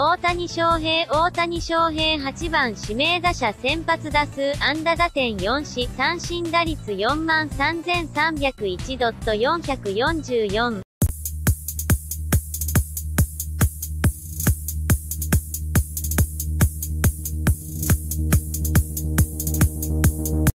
大谷翔平8番指名打者先発打数安打打点4四、三振打率43301.444